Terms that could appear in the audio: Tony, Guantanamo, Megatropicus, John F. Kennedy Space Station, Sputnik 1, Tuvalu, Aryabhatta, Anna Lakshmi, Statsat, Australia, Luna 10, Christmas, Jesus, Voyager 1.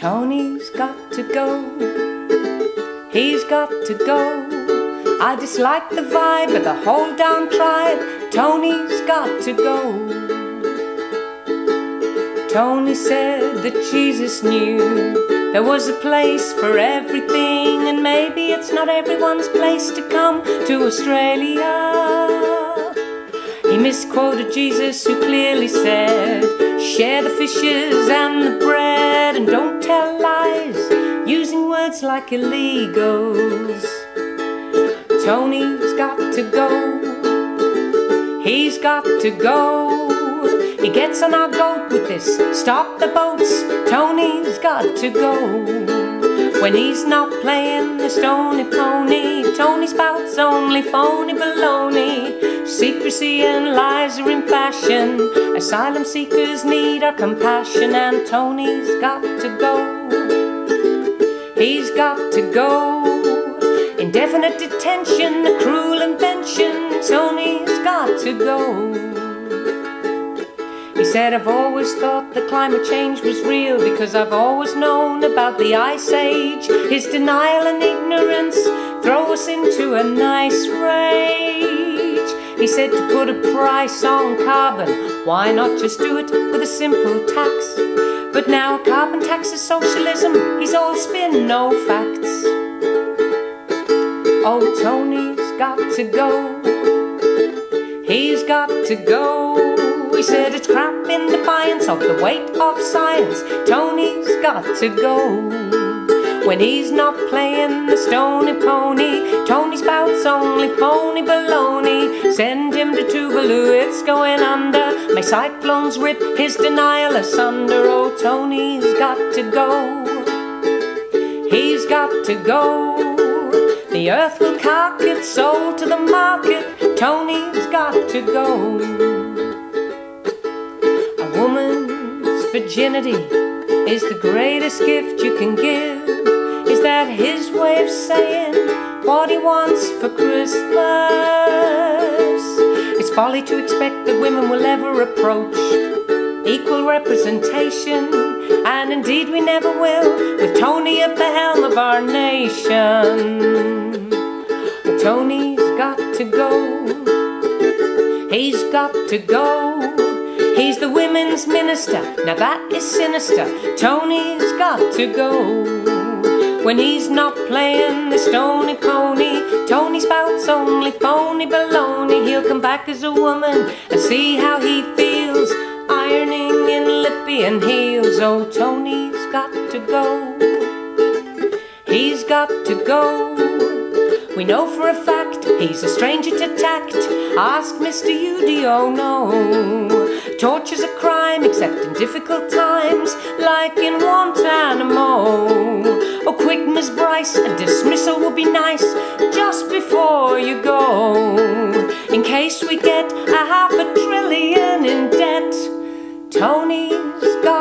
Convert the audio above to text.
Tony's got to go, he's got to go. I dislike the vibe of the whole damn tribe. Tony's got to go. Tony said that Jesus knew there was a place for everything, and maybe it's not everyone's place to come to Australia. He misquoted Jesus, who clearly said, share the fishes and the bread, and don't tell lies using words like illegals. Tony's got to go, he's got to go. He gets on our goat with this, stop the boats. Tony's got to go. When he's not playing the stony pony, Tony spouts only phony baloney. Secrecy and lies are in fashion. Asylum seekers need our compassion. And Tony's got to go, he's got to go. Indefinite detention, a cruel invention. Tony's got to go. He said, I've always thought that climate change was real, because I've always known about the Ice Age. His denial and ignorance throw us into a nice rage. He said, to put a price on carbon, why not just do it with a simple tax? But now carbon tax is socialism, he's all spin, no facts. Oh, Tony's got to go, he's got to go. He said, it's crap in defiance of the weight of science. Tony's got to go. When he's not playing the stony pony, Tony spouts only phony baloney. Send him to Tuvalu, it's going under. My cyclones rip his denial asunder. Oh, Tony's got to go, he's got to go. The earth will cark its soul to the market. Tony's got to go. A woman's virginity is the greatest gift you can give. Is that his way of saying what he wants for Christmas? It's folly to expect that women will ever approach equal representation, and indeed we never will, with Tony at the helm of our nation. But Tony's got to go, he's got to go. He's the women's minister, now that is sinister. Tony's got to go. When he's not playing the stony pony, Tony spouts only phony baloney. He'll come back as a woman and see how he feels, ironing in Libyan heels. Oh, Tony's got to go, he's got to go. We know for a fact he's a stranger to tact. Ask Mr. Udio, no. Torture's a crime except in difficult times, like in Guantanamo. Oh, quick, Miss Bryce, a dismissal would be nice just before you go. In case we get a half a trillion in debt, Tony's got